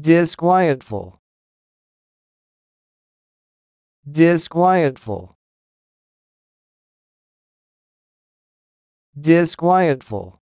Disquietful. Disquietful. Disquietful.